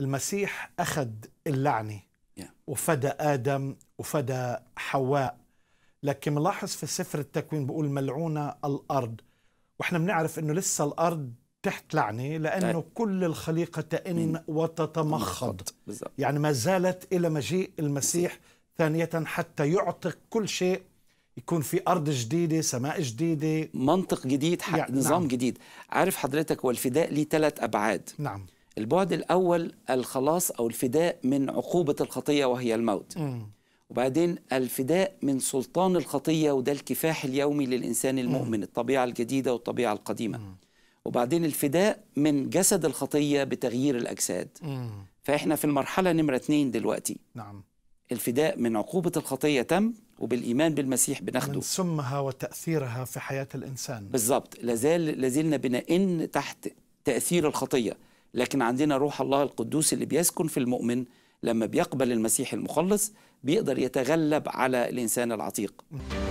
المسيح أخذ اللعنة وفدى آدم وفدى حواء. لكن ملاحظ في سفر التكوين بقول ملعونة الأرض، وإحنا بنعرف أنه لسه الأرض تحت لعنة لأنه كل الخليقة تئن وتتمخض، يعني ما زالت إلى مجيء المسيح ثانية حتى يعتق كل شيء، يكون في أرض جديدة، سماء جديدة، منطق جديد، نظام جديد. عارف حضرتك، والفداء ليه ثلاث أبعاد. نعم. البعد الأول الخلاص أو الفداء من عقوبة الخطية وهي الموت، وبعدين الفداء من سلطان الخطية وده الكفاح اليومي للإنسان المؤمن، الطبيعة الجديدة والطبيعة القديمة، وبعدين الفداء من جسد الخطية بتغيير الأجساد. فإحنا في المرحلة نمرة 2 دلوقتي. نعم. الفداء من عقوبة الخطية تم، وبالإيمان بالمسيح بناخده من سمها وتأثيرها في حياة الإنسان. بالضبط. لازلنا بنئن تحت تأثير الخطية، لكن عندنا روح الله القدوس اللي بيسكن في المؤمن لما بيقبل المسيح المخلص بيقدر يتغلب على الإنسان العتيق.